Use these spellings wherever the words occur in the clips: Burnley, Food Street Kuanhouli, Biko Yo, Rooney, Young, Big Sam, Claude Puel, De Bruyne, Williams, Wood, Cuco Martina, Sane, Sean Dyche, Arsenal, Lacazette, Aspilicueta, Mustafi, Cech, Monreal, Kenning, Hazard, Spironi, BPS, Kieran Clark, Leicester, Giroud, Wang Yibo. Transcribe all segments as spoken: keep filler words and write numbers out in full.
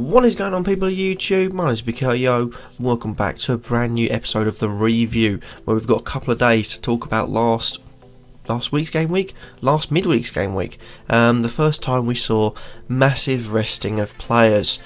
What is going on, people of YouTube? My name is Biko Yo. Welcome back to a brand new episode of The Review, where we've got a couple of days to talk about last last week's game week, last midweek's game week. Um, the first time we saw massive resting of players,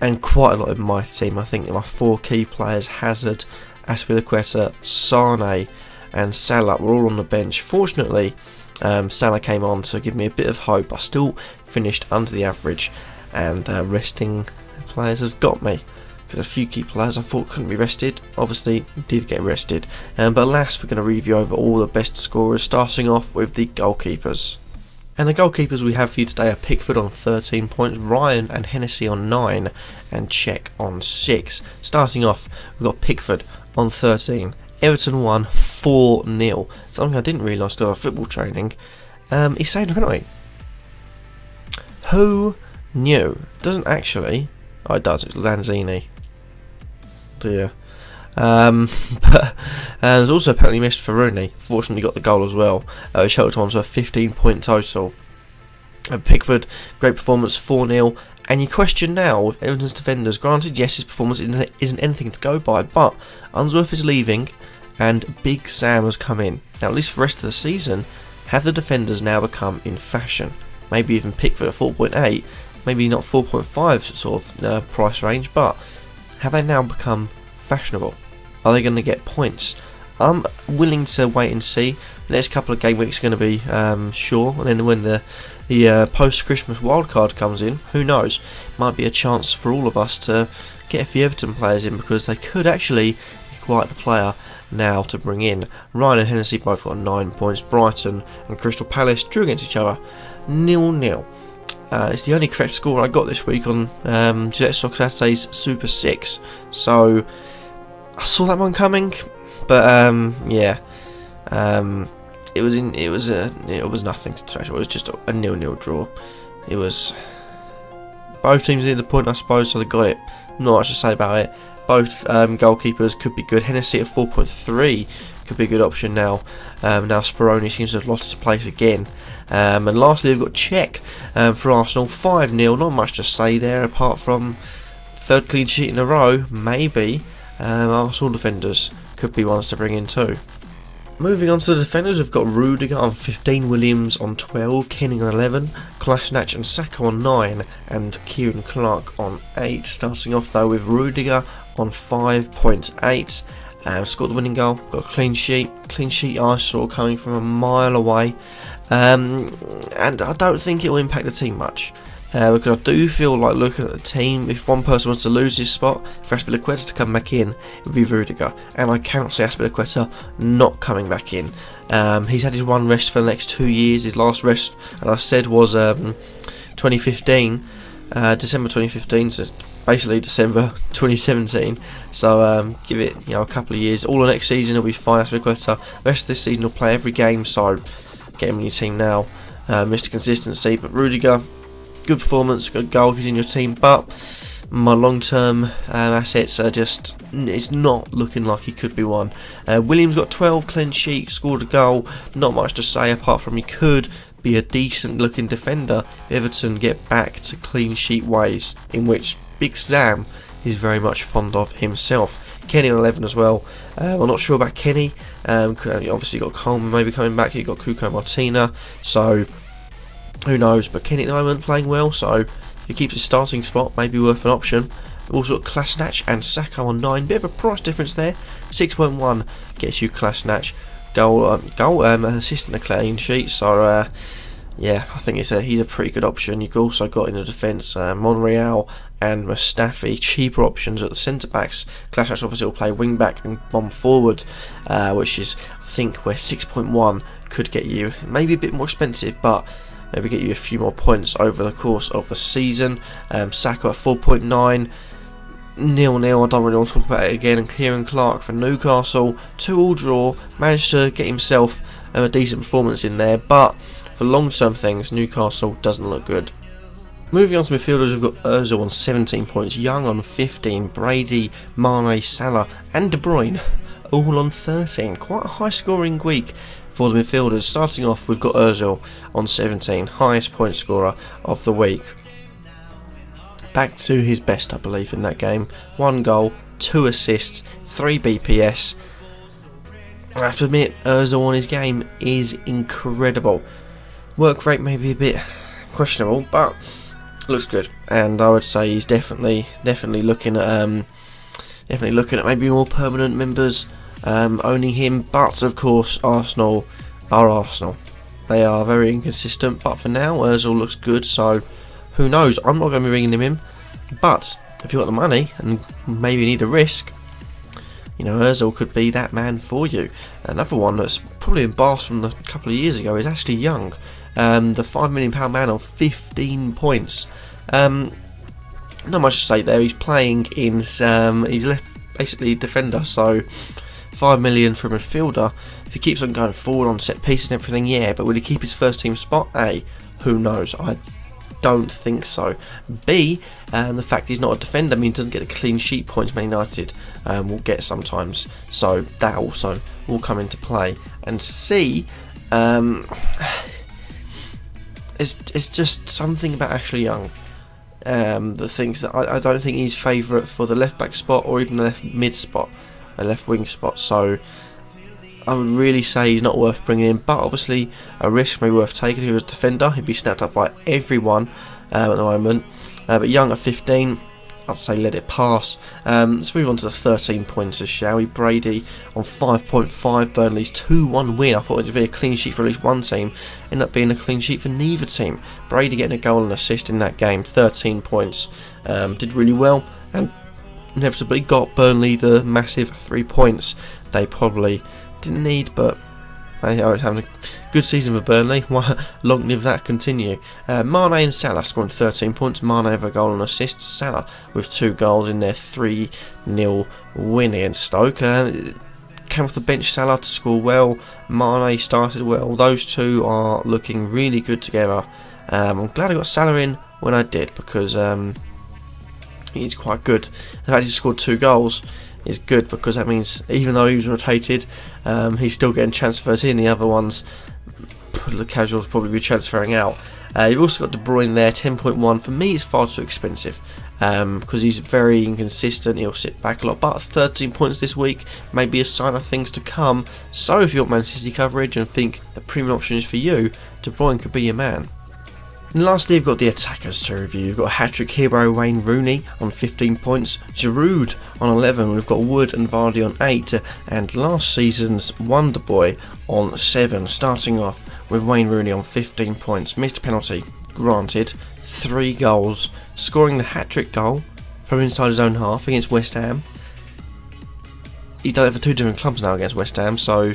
and quite a lot in my team. I think my four key players, Hazard, Aspilicueta, Sane and Salah, were all on the bench. Fortunately, um, Salah came on to give me a bit of hope. I still finished under the average, and uh, resting players has got me, because a few key players I thought couldn't be rested obviously did get rested. Um, but last, we're going to review over all the best scorers, starting off with the goalkeepers. And the goalkeepers we have for you today are Pickford on thirteen points, Ryan and Hennessy on nine, and Cech on six. Starting off, we've got Pickford on thirteen. Everton won four nil, something I didn't realise during our football training. Um, he saved a penalty. Who new doesn't actually, oh it does, it's Lanzini, yeah. Um, but uh, there's also apparently missed for Rooney. Fortunately got the goal as well, uh, which helped on to a fifteen point total. And Pickford, great performance, four nil, and you question now with Everton's defenders, granted yes his performance isn't anything to go by, but Unsworth is leaving and Big Sam has come in. Now at least for the rest of the season, have the defenders now become in fashion? Maybe even Pickford at four point eight, maybe not four point five sort of uh, price range, but have they now become fashionable? Are they going to get points? I'm willing to wait and see. The next couple of game weeks are going to be um, sure, and then when the the uh, post-Christmas wildcard comes in, who knows? Might be a chance for all of us to get a few Everton players in, because they could actually be quite the player now to bring in. Ryan and Hennessy both got nine points. Brighton and Crystal Palace drew against each other, nil nil. Uh, it's the only correct score I got this week on um, Gillette Socrates Super six, so I saw that one coming, but um, yeah, um, it was in it was a it was nothing special. It was just a nil nil draw. It was both teams needed the point, I suppose, so they got it. Not much to say about it. Both um, goalkeepers could be good. Hennessy at four point three could be a good option now. Um, now Spironi seems to have lost his place again. Um, and lastly, we've got Cech um, for Arsenal, five nil. Not much to say there, apart from third clean sheet in a row. Maybe um, Arsenal defenders could be ones to bring in too. Moving on to the defenders, we've got Rudiger on fifteen, Williams on twelve, Kenning on eleven, Klasnac and Xhaka on nine, and Kieran Clark on eight. Starting off though with Rudiger on five point eight, um, scored the winning goal, got a clean sheet, clean sheet I saw coming from a mile away, um, and I don't think it will impact the team much. Uh, because I do feel like, looking at the team, if one person was to lose his spot, for Aspilicueta to come back in, it would be Rudiger. And I cannot see Aspilicueta not coming back in. Um, he's had his one rest for the next two years. His last rest, as I said, was um, twenty fifteen, uh, December twenty fifteen, so it's basically December twenty seventeen. So um, give it, you know, a couple of years. All the next season he'll be fine, Aspilicueta. The rest of this season he'll play every game, so get him in your team now. Uh, Mister Consistency, but Rudiger, good performance, good goal if he's in your team, but my long-term um, assets are just, it's not looking like he could be one. Uh, Williams got twelve, clean sheet, scored a goal, not much to say apart from he could be a decent looking defender if Everton get back to clean sheet ways, in which Big Sam is very much fond of himself. Kenny on eleven as well. uh, I'm not sure about Kenny, um, obviously you've got Coleman maybe coming back, you've got Cuco Martina, so who knows, but Kenning at the moment playing well, so he keeps his starting spot, maybe worth an option. Also got Klasnac and Xhaka on nine, bit of a price difference there, six point one gets you Klasnac, goal, um, goal um, assist and a clean sheet, so uh, yeah, I think it's a, he's a pretty good option. You've also got in the defence uh, Monreal and Mustafi, cheaper options at the centre-backs. Klasnac obviously will play wing-back and bomb forward, uh, which is, I think, where six point one could get you, maybe a bit more expensive, but maybe get you a few more points over the course of the season. Um, Xhaka at four point nine, nil nil, I don't really want to talk about it again. And Kieran Clark for Newcastle, two all draw, managed to get himself um, a decent performance in there, but for long term things, Newcastle doesn't look good. Moving on to midfielders, we've got Ozil on seventeen points, Young on fifteen, Brady, Mane, Salah and De Bruyne all on thirteen. Quite a high scoring week for the midfielders. Starting off, we've got Ozil on seventeen, highest point scorer of the week. back to his best, I believe, in that game. One goal, two assists, three B P S. I have to admit, Ozil on his game is incredible. Work rate may be a bit questionable, but looks good. And I would say he's definitely, definitely looking at, um, definitely looking at maybe more permanent members um, owning him. But of course, Arsenal are Arsenal. They are very inconsistent. But for now, Ozil looks good. So who knows? I'm not going to be ringing him in. But if you've got the money and maybe need a risk, you know, Ozil could be that man for you. Another one that's probably embarrassed from a couple of years ago is actually Young, um, the five million pound man on fifteen points. Um, not much to say there. He's playing in, um, he's left basically defender, so five million from a fielder. If he keeps on going forward on set piece and everything, yeah, but will he keep his first team spot? A, who knows? I don't think so. B, um, the fact he's not a defender means he doesn't get the clean sheet points Man United um, will get sometimes, so that also will come into play. And C, um, it's, it's just something about Ashley Young, um, the things that I, I don't think he's favourite for the left back spot or even the left mid spot, a left wing spot, so I would really say he's not worth bringing in, but obviously a risk may be worth taking. If he was a defender, he'd be snapped up by everyone um, at the moment. Uh, but Young at fifteen, I'd say let it pass. Um, let's move on to the thirteen pointers, shall we? Brady on five point five, Burnley's two one win. I thought it would be a clean sheet for at least one team. Ended up being a clean sheet for neither team. Brady getting a goal and assist in that game, thirteen points. Um, did really well and inevitably got Burnley the massive three points they probably didn't need, but I was having a good season for Burnley. Long live that continue. Uh, Mane and Salah scoring thirteen points. Mane with a goal and assist. Salah with two goals in their three nil win against Stoke. Uh, came off the bench, Salah to score well. Mane started well. Those two are looking really good together. Um, I'm glad I got Salah in when I did, because um, he's quite good. In fact, he scored two goals. Is good, because that means even though he was rotated, um, he's still getting transfers in. The other ones, the casuals, probably be transferring out. Uh, you've also got De Bruyne there, ten point one. For me, it's far too expensive because um, he's very inconsistent. He'll sit back a lot, but thirteen points this week may be a sign of things to come. So if you want Man City coverage and think the premium option is for you, De Bruyne could be your man. And lastly, you've got the attackers to review. You've got hat-trick hero Wayne Rooney on fifteen points, Giroud on eleven, we've got Wood and Vardy on eight, and last season's Wonder Boy on seven. Starting off with Wayne Rooney on fifteen points, missed penalty, granted, three goals, scoring the hat-trick goal from inside his own half against West Ham. He's done it for two different clubs now against West Ham, so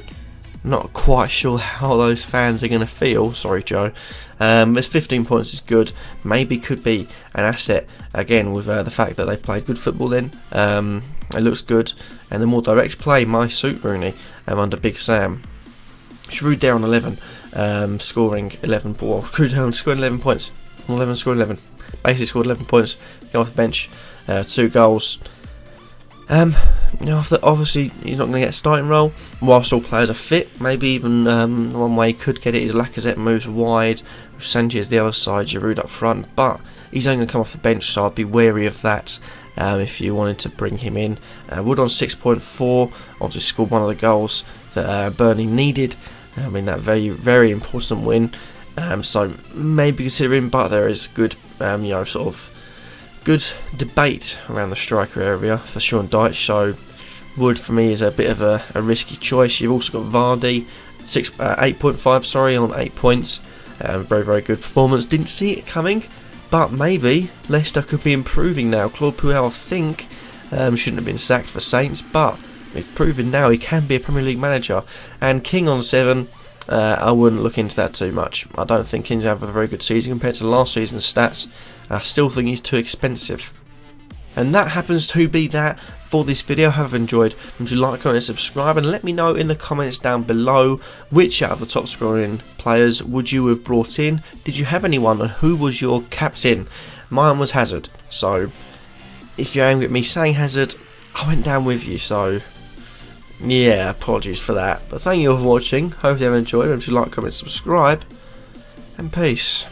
not quite sure how those fans are going to feel. Sorry, Joe. Um, it's fifteen points is good. Maybe could be an asset again with uh, the fact that they played good football then. Um, it looks good. And the more direct play, my suit Rooney um, under Big Sam. Giroud down eleven, um, scoring eleven. Well, Giroud down scoring eleven points. eleven scoring eleven. Basically scored eleven points. Go off the bench. Uh, two goals. Um, you know, after, obviously he's not going to get a starting role whilst all players are fit. Maybe even um, one way he could get it is Lacazette moves wide, Sanchez the other side, Giroud up front, but he's only going to come off the bench, so I'd be wary of that um, if you wanted to bring him in. Uh, Wood on six point four, obviously scored one of the goals that uh, Burnley needed um, in that very, very important win. Um, so maybe consider him, but there is good, um, you know, sort of good debate around the striker area for Sean Dyche, so Wood for me is a bit of a, a risky choice. You've also got Vardy, six uh, eight point five, sorry, on eight points. Um, very, very good performance. Didn't see it coming, but maybe Leicester could be improving now. Claude Puel, I think, um, shouldn't have been sacked for Saints, but it's proven now he can be a Premier League manager. And King on seven, uh, I wouldn't look into that too much. I don't think King's having a very good season compared to last season's stats. I still think he's too expensive. And that happens to be that for this video. I have enjoyed. If you like, comment and subscribe, and let me know in the comments down below which out of the top scoring players would you have brought in. Did you have anyone, and who was your captain? Mine was Hazard, so if you're angry at me saying Hazard, I went down with you, so yeah, apologies for that. But thank you all for watching. Hope you have enjoyed. If you like, comment and subscribe, and peace.